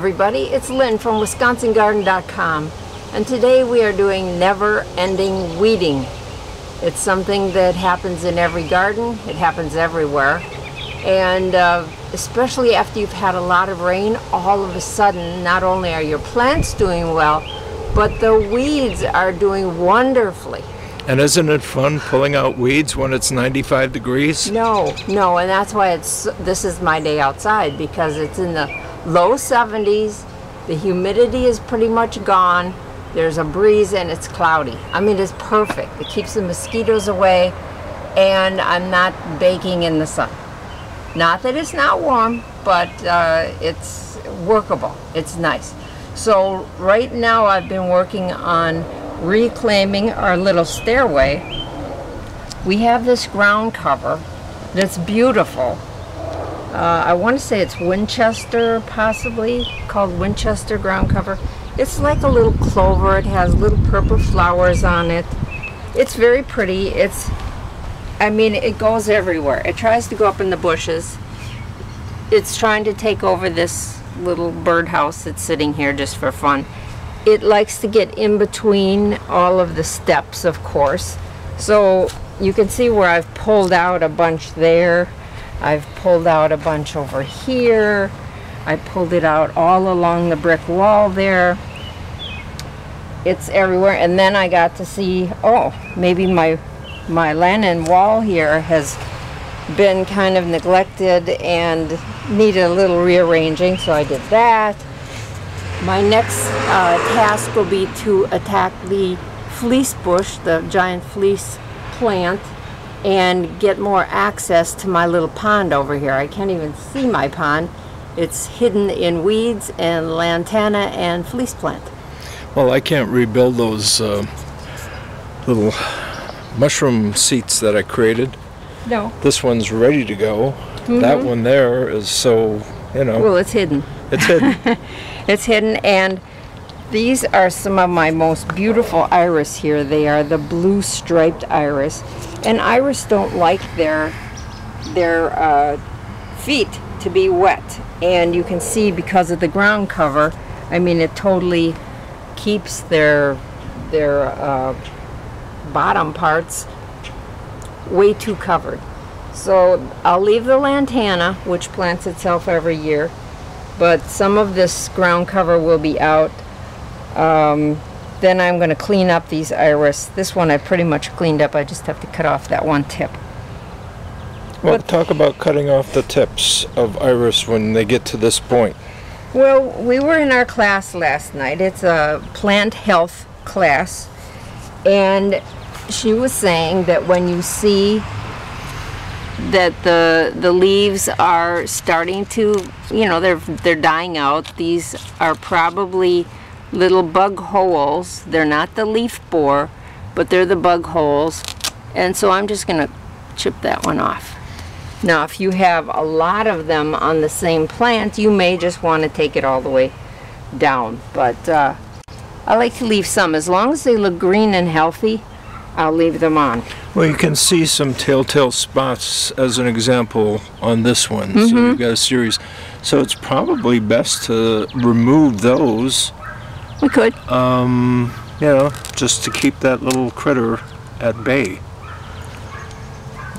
everybody, it's Lynn from WisconsinGarden.com, and today we are doing never-ending weeding. It's something that happens in every garden, it happens everywhere, and especially after you've had a lot of rain, all of a sudden not only are your plants doing well, but the weeds are doing wonderfully. And isn't it fun pulling out weeds when it's 95 degrees? No, and that's why this is my day outside, because it's in the low 70s, the humidity is pretty much gone, there's a breeze and it's cloudy. I mean, it's perfect. It keeps the mosquitoes away and I'm not baking in the sun. Not that it's not warm, but it's workable. It's nice. So right now I've been working on reclaiming our little stairway. We have this ground cover that's beautiful. I want to say it's Winchester, possibly, called Winchester ground cover. It's like a little clover. It has little purple flowers on it. It's very pretty. It goes everywhere. It tries to go up in the bushes. It's trying to take over this little birdhouse that's sitting here just for fun. It likes to get in between all of the steps, of course. So you can see where I've pulled out a bunch there. I've pulled out a bunch over here. I pulled it out all along the brick wall there. It's everywhere. And then I got to see, oh, maybe my lanolin wall here has been kind of neglected and needed a little rearranging, so I did that. My next task will be to attack the fleece bush, the giant fleece plant, and get more access to my little pond over here. I can't even see my pond. It's hidden in weeds and lantana and fleece plant. Well, I can't rebuild those little mushroom seats that I created. No. This one's ready to go. Mm-hmm. That one there is so, you know. Well, it's hidden. It's hidden. It's hidden, and these are some of my most beautiful iris here. They are the blue striped iris, and iris don't like their feet to be wet, and you can see because of the ground cover, I mean, it totally keeps their bottom parts way too covered. So I'll leave the lantana, which plants itself every year, but some of this ground cover will be out. Then I'm going to clean up these iris. This one I pretty much cleaned up. I just have to cut off that one tip. Well, but talk about cutting off the tips of iris when they get to this point. Well, we were in our class last night. It's a plant health class. And she was saying that when you see that the leaves are starting to, you know, they're dying out. These are probably little bug holes. They're not the leaf borer, but they're the bug holes. And so I'm just going to chip that one off. Now, if you have a lot of them on the same plant, you may just want to take it all the way down. But I like to leave some. As long as they look green and healthy, I'll leave them on. Well, you can see some telltale spots as an example on this one. Mm-hmm. So you've got a series. So it's probably best to remove those. We could. You know, just to keep that little critter at bay.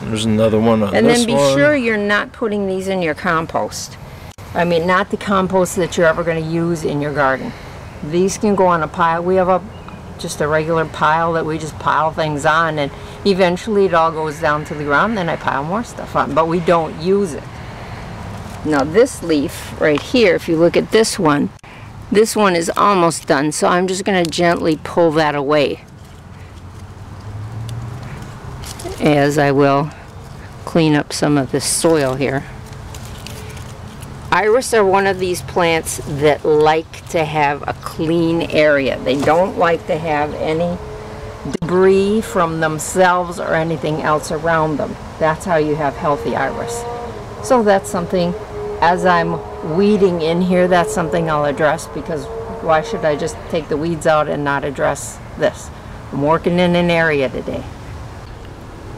There's another one on this one. And then be sure you're not putting these in your compost. I mean, not the compost that you're ever going to use in your garden. These can go on a pile. We have just a regular pile that we just pile things on, and eventually it all goes down to the ground, then I pile more stuff on, but we don't use it. Now this leaf right here, if you look at this one is almost done, so I'm just going to gently pull that away as I will clean up some of this soil here. Iris are one of these plants that like to have a clean area. They don't like to have any debris from themselves or anything else around them. That's how you have healthy iris. So that's something, as I'm weeding in here, that's something I'll address, because why should I just take the weeds out and not address this? I'm working in an area today.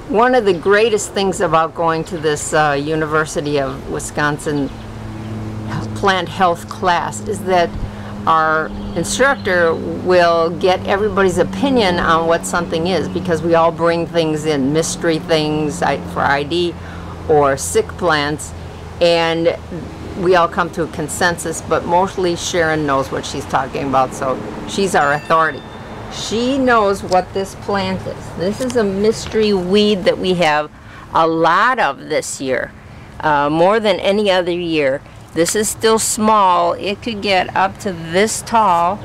One of the greatest things about going to this University of Wisconsin plant health class is that our instructor will get everybody's opinion on what something is, because we all bring things in, mystery things for ID or sick plants, and we all come to a consensus, but mostly Sharon knows what she's talking about, so she's our authority. She knows what this plant is. This is a mystery weed that we have a lot of this year, more than any other year. This is still small. It could get up to this tall,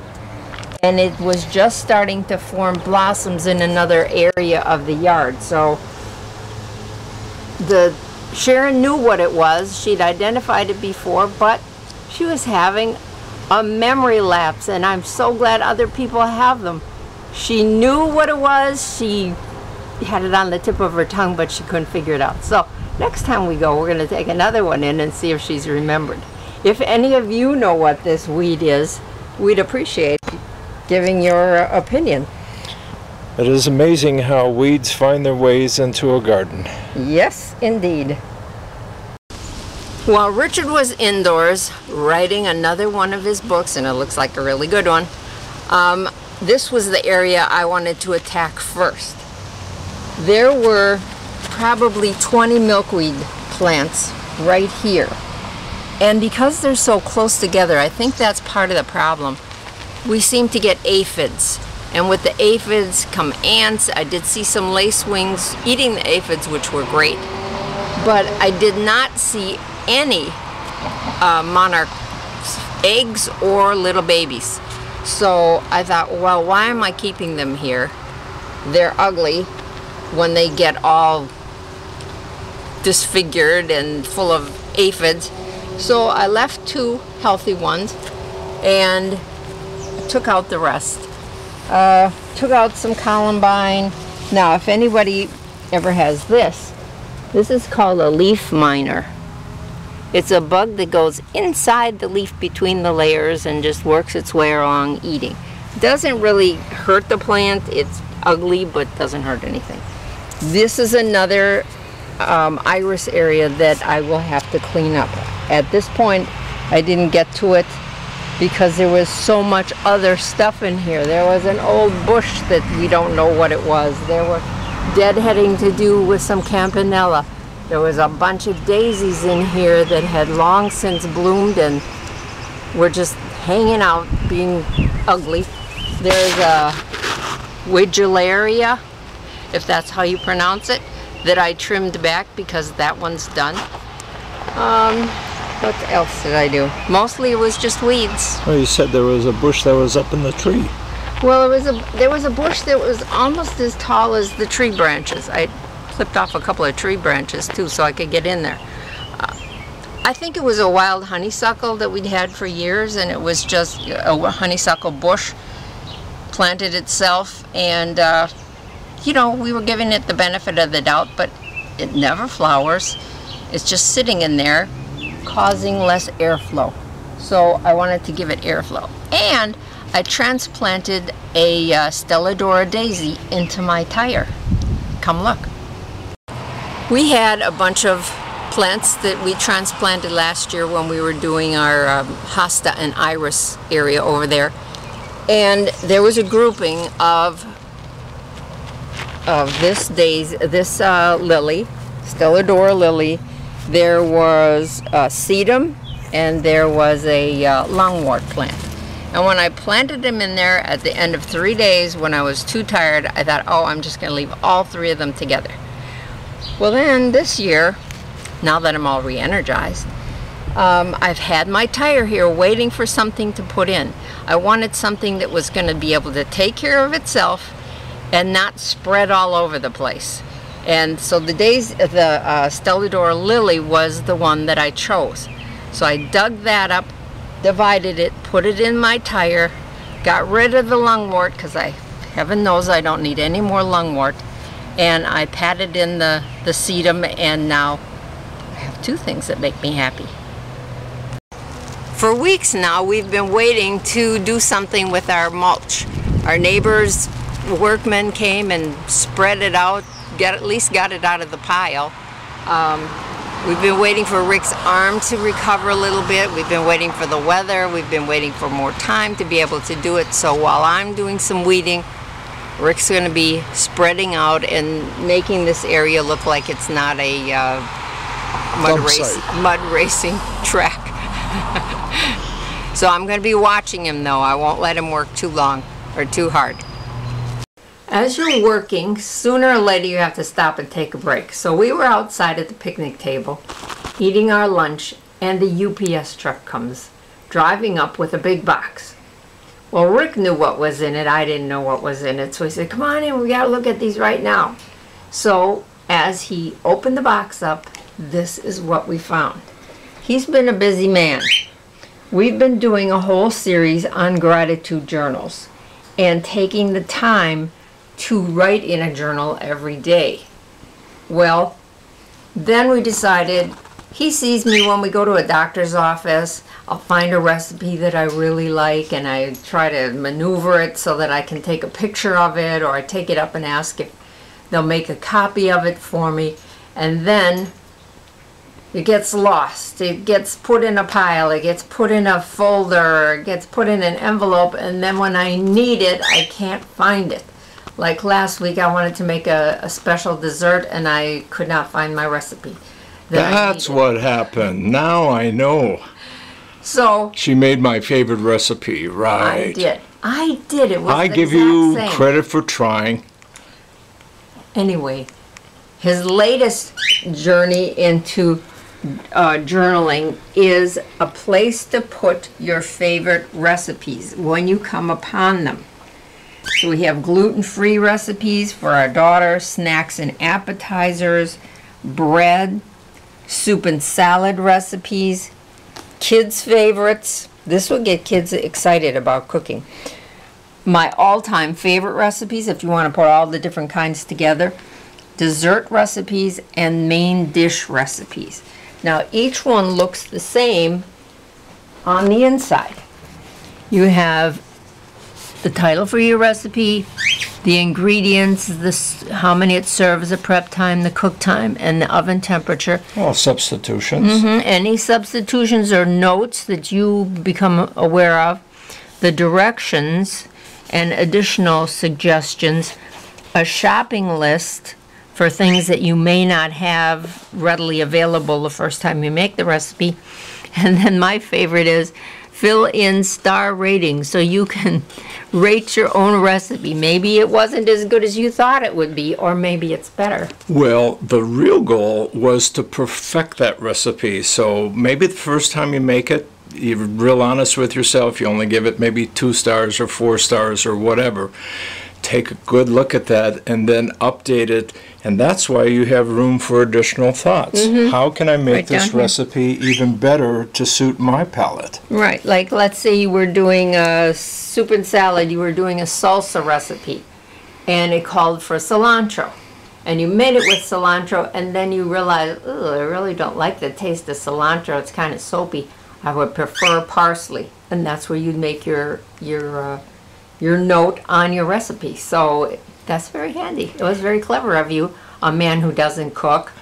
and it was just starting to form blossoms in another area of the yard. So Sharon knew what it was. She'd identified it before, but she was having a memory lapse, and I'm so glad other people have them. She knew what it was. She had it on the tip of her tongue, but she couldn't figure it out. So next time we go, we're going to take another one in and see if she's remembered. If any of you know what this weed is, we'd appreciate giving your opinion. It is amazing how weeds find their ways into a garden. Yes, indeed. While Richard was indoors writing another one of his books, and it looks like a really good one, this was the area I wanted to attack first. There were probably 20 milkweed plants right here. And because they're so close together, I think that's part of the problem. We seem to get aphids. And with the aphids come ants. I did see some lacewings eating the aphids, which were great. But I did not see any monarch eggs or little babies. So I thought, well, why am I keeping them here? They're ugly when they get all disfigured and full of aphids. So I left two healthy ones and took out the rest. Took out some columbine. Now, if anybody ever has this, this is called a leaf miner. It's a bug that goes inside the leaf between the layers and just works its way along eating. Doesn't really hurt the plant. It's ugly, but doesn't hurt anything. This is another iris area that I will have to clean up. At this point, I didn't get to it because there was so much other stuff in here. There was an old bush that we don't know what it was. There were deadheading to do with some campanella. There was a bunch of daisies in here that had long since bloomed and were just hanging out, being ugly. There's a Widgellaria, if that's how you pronounce it, that I trimmed back because that one's done. What else did I do? Mostly it was just weeds. Well, you said there was a bush that was up in the tree. Well, there was a bush that was almost as tall as the tree branches. I clipped off a couple of tree branches too so I could get in there. I think it was a wild honeysuckle that we'd had for years, and it was just a honeysuckle bush planted itself, and you know, we were giving it the benefit of the doubt, but it never flowers. It's just sitting in there, causing less airflow. So I wanted to give it airflow. And I transplanted a Stella d'Oro daisy into my tire. Come look. We had a bunch of plants that we transplanted last year when we were doing our hosta and iris area over there. And there was a grouping of this daisy, this lily, Stella d'Oro lily. There was a sedum, and there was a longwort plant. And when I planted them in there at the end of 3 days, when I was too tired, I thought, oh, I'm just going to leave all three of them together. Well, then this year, now that I'm all re-energized, I've had my tire here waiting for something to put in. I wanted something that was going to be able to take care of itself and not spread all over the place. And so the Stella d'Oro lily was the one that I chose. So I dug that up, divided it, put it in my tire, got rid of the lungwort because heaven knows I don't need any more lungwort, and I patted in the sedum, and now I have two things that make me happy. For weeks now, we've been waiting to do something with our mulch. Our neighbors' workmen came and spread it out, at least got it out of the pile. We've been waiting for Rick's arm to recover a little bit. We've been waiting for the weather. We've been waiting for more time to be able to do it. So while I'm doing some weeding, Rick's going to be spreading out and making this area look like it's not a mud racing track. So I'm going to be watching him, though. I won't let him work too long or too hard. As you're working, sooner or later you have to stop and take a break. So we were outside at the picnic table, eating our lunch, and the UPS truck comes, driving up with a big box. Well, Rick knew what was in it. I didn't know what was in it. So he said, come on in, we got to look at these right now. So as he opened the box up, this is what we found. He's been a busy man. We've been doing a whole series on gratitude journals and taking the time to write in a journal every day. Well, then we decided, he sees me when we go to a doctor's office, I'll find a recipe that I really like and I try to maneuver it so that I can take a picture of it, or I take it up and ask if they'll make a copy of it for me, and then it gets lost, it gets put in a pile, it gets put in a folder, it gets put in an envelope, and then when I need it, I can't find it. Like last week, I wanted to make a special dessert and I could not find my recipe. That's what happened. Now I know. So she made my favorite recipe, right? I did. I did. It was I give you credit for trying. Anyway, his latest journey into journaling is a place to put your favorite recipes when you come upon them. So we have gluten-free recipes for our daughter, snacks and appetizers, bread, soup and salad recipes, kids' favorites. This will get kids excited about cooking. My all-time favorite recipes, if you want to put all the different kinds together, dessert recipes, and main dish recipes. Now each one looks the same on the inside. You have the title for your recipe, the ingredients, how many it serves, the prep time, the cook time, and the oven temperature. All substitutions. Any substitutions or notes that you become aware of, the directions and additional suggestions, a shopping list for things that you may not have readily available the first time you make the recipe. And then my favorite is fill in star ratings so you can rate your own recipe. Maybe it wasn't as good as you thought it would be, or maybe it's better. Well, the real goal was to perfect that recipe. So maybe the first time you make it, you're real honest with yourself, you only give it maybe 2 stars or 4 stars or whatever. Take a good look at that and then update it, and that's why you have room for additional thoughts. How can I make this recipe even better to suit my palate? Right, like let's say you were doing a soup and salad, you were doing a salsa recipe, and it called for cilantro. And you made it with cilantro, and then you realize, oh, I really don't like the taste of cilantro, it's kind of soapy. I would prefer parsley, and that's where you'd make your note on your recipe. So that's very handy. It was very clever of you, a man who doesn't cook,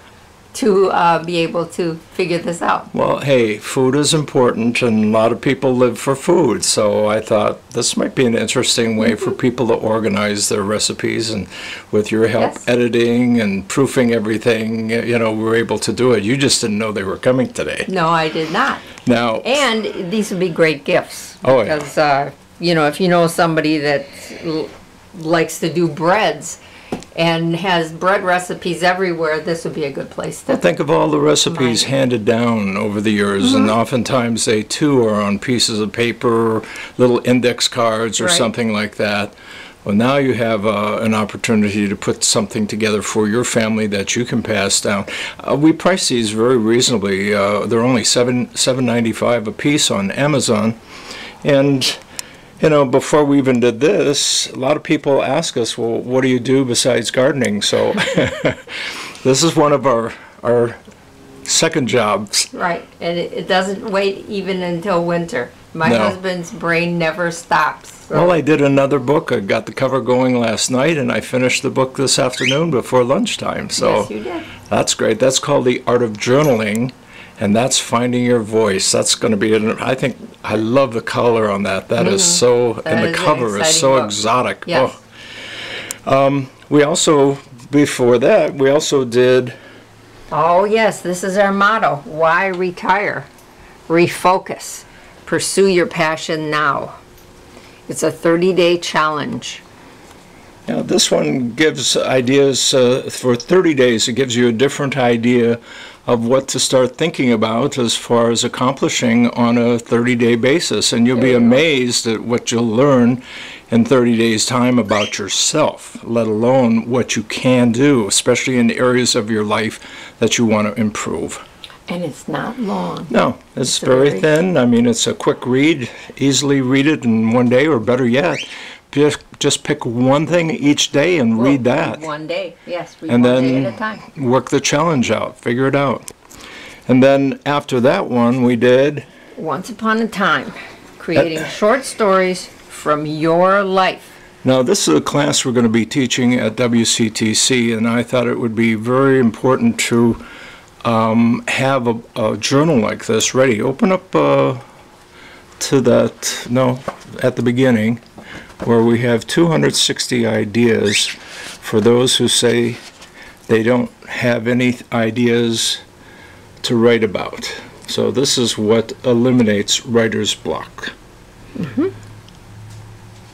to be able to figure this out. Well, hey, food is important and a lot of people live for food, so I thought this might be an interesting way for people to organize their recipes, and with your help editing and proofing everything, you know, we were able to do it. You just didn't know they were coming today. No, I did not. Now, and these would be great gifts. Oh, because, you know, if you know somebody that likes to do breads and has bread recipes everywhere, this would be a good place to think of all the recipes handed down over the years, and oftentimes they too are on pieces of paper, little index cards or something like that. Well, now you have an opportunity to put something together for your family that you can pass down. We price these very reasonably. They're only $7.95 a piece on Amazon, and you know, before we even did this, a lot of people ask us, well, what do you do besides gardening? So this is one of our second jobs. Right, and it doesn't wait even until winter. My husband's brain never stops. So. Well, I did another book. I got the cover going last night, and I finished the book this afternoon before lunchtime. So yes, you did. That's great. That's called The Art of Journaling, and that's finding your voice. That's going to be, I think, I love the color on that. That is so, and the cover is so exotic. Yes. Oh. We also, before that, we also did... Oh, yes, this is our motto. Why retire? Refocus. Pursue your passion now. It's a 30-day challenge. Now, this one gives ideas for 30 days. It gives you a different idea of what to start thinking about as far as accomplishing on a 30-day basis. And you'll be amazed at what you'll learn in 30 days' time about yourself, let alone what you can do, especially in the areas of your life that you want to improve. And it's not long. No, it's very thin. I mean, it's a quick read. Easily read it in one day, or better yet, just pick one thing each day and read that. One day, yes. And then work the challenge out, figure it out. And then after that one, we did... Once Upon a Time, creating short stories from your life. Now, this is a class we're going to be teaching at WCTC, and I thought it would be very important to have a journal like this ready. Open up to that, at the beginning, where we have 260 ideas for those who say they don't have any ideas to write about. So this is what eliminates writer's block.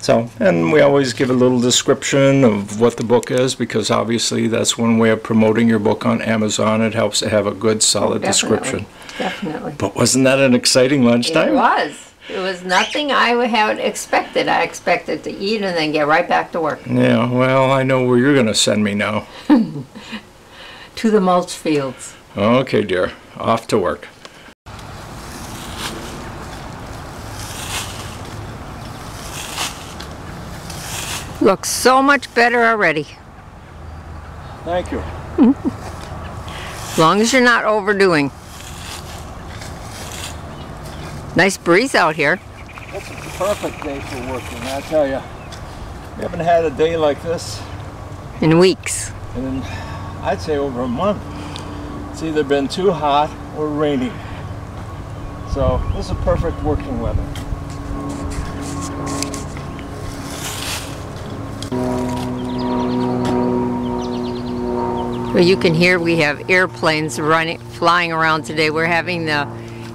So, and we always give a little description of what the book is, because obviously that's one way of promoting your book on Amazon. It helps to have a good, solid description. Definitely. But wasn't that an exciting lunchtime? It was. It was nothing I had expected. I expected to eat and then get right back to work. Yeah, well, I know where you're going to send me now. To the mulch fields. Okay, dear. Off to work. Looks so much better already. Thank you. As long as you're not overdoing. Nice breeze out here. It's a perfect day for working, I tell you. We haven't had a day like this in weeks. And I'd say over a month. It's either been too hot or rainy. So this is perfect working weather. Well, you can hear we have airplanes flying around today. We're having the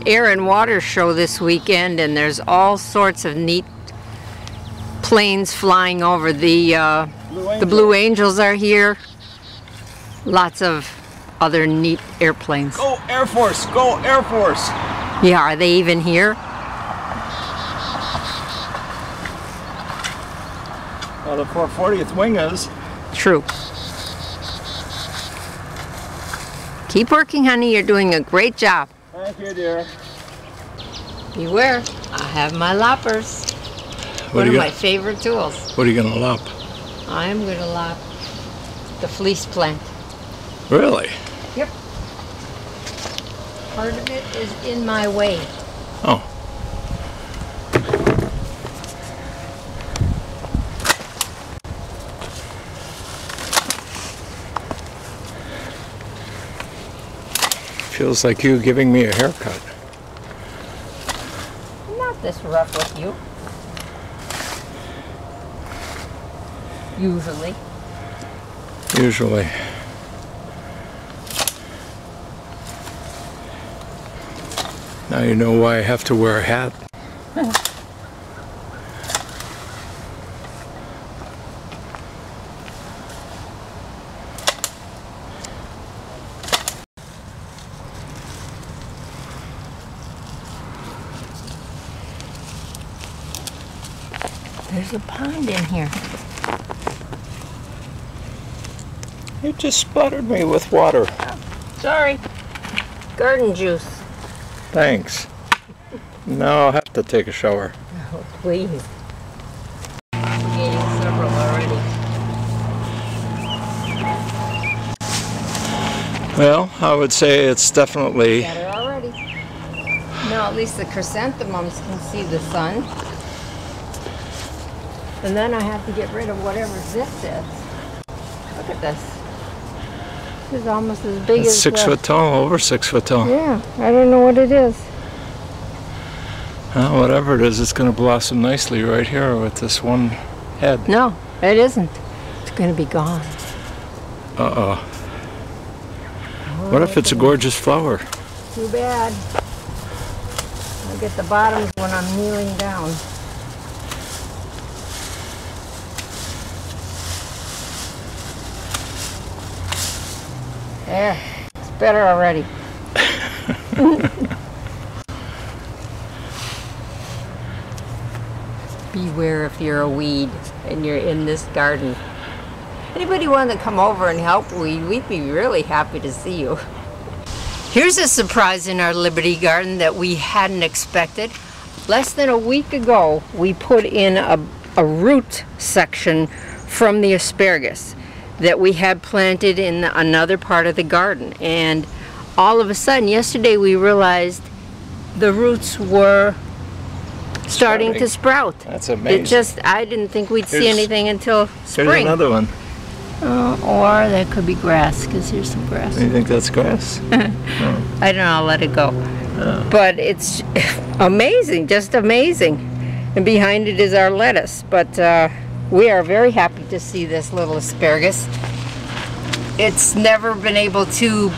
air and water show this weekend, and there's all sorts of neat planes flying over. The Blue Angels are here. Lots of other neat airplanes. Go Air Force! Go Air Force! Yeah, are they even here? Well, the 440th Wing is. True. Keep working, honey. You're doing a great job. Thank you, dear. Beware. I have my loppers. One of my favorite tools. What are you going to lop? I'm going to lop the fleece plant. Really? Yep. Part of it is in my way. Oh. Feels like you giving me a haircut. I'm not this rough with you. Usually. Usually. Now you know why I have to wear a hat. There's a pond in here. You just splattered me with water. Oh, sorry. Garden juice. Thanks. Now I'll have to take a shower. Oh, please. We're getting several already. Well, I would say it's definitely Now at least the chrysanthemums can see the sun. And then I have to get rid of whatever this is. Look at this. This is almost as big as 6 foot tall, over 6 foot tall. Yeah, I don't know what it is. Well, whatever it is, it's going to blossom nicely right here with this one head. No, it isn't. It's going to be gone. Uh-oh. Oh, what if it's a gorgeous flower? Too bad. I'll get the bottoms when I'm kneeling down. There, it's better already. Beware if you're a weed and you're in this garden. Anybody want to come over and help weed, we'd be really happy to see you. Here's a surprise in our Liberty Garden that we hadn't expected. Less than a week ago, we put in a root section from the asparagus that we had planted in another part of the garden, and all of a sudden yesterday we realized the roots were starting to sprout. That's amazing. It just, I didn't think we'd see anything until spring. Here's another one. Or that could be grass, because here's some grass. You think that's grass? No. I don't know, I'll let it go. No. But it's amazing, just amazing. And behind it is our lettuce, but we are very happy to see this little asparagus. It's never been able to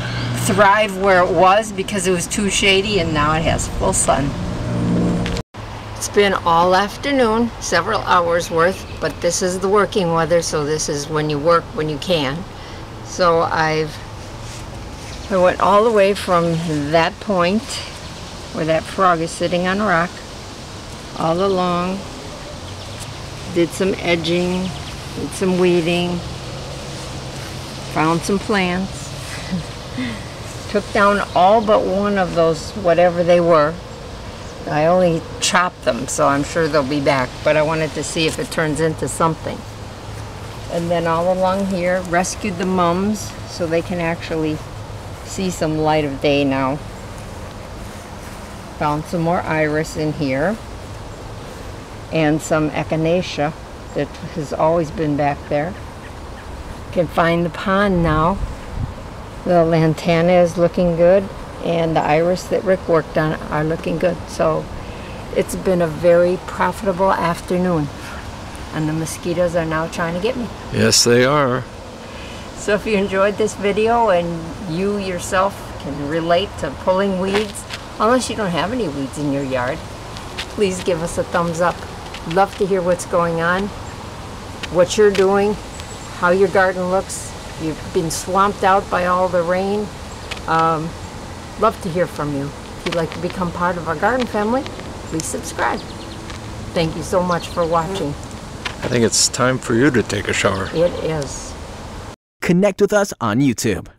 thrive where it was because it was too shady, and now it has full sun. It's been all afternoon, several hours worth, but this is the working weather, so this is when you work when you can. So I went all the way from that point where that frog is sitting on a rock all along. Did some edging, did some weeding, found some plants, took down all but one of those, whatever they were. I only chopped them, so I'm sure they'll be back, but I wanted to see if it turns into something. And then all along here, rescued the mums so they can actually see some light of day now. Found some more iris in here, and some echinacea that has always been back there. Can find the pond now. The lantana is looking good, and the iris that Rick worked on are looking good. So it's been a very profitable afternoon, and the mosquitoes are now trying to get me. Yes, they are. So if you enjoyed this video and you yourself can relate to pulling weeds, unless you don't have any weeds in your yard, please give us a thumbs up. Love to hear what's going on, what you're doing, how your garden looks. You've been swamped out by all the rain. Love to hear from you. If you'd like to become part of our garden family, please subscribe. Thank you so much for watching. I think it's time for you to take a shower. It is. Connect with us on YouTube.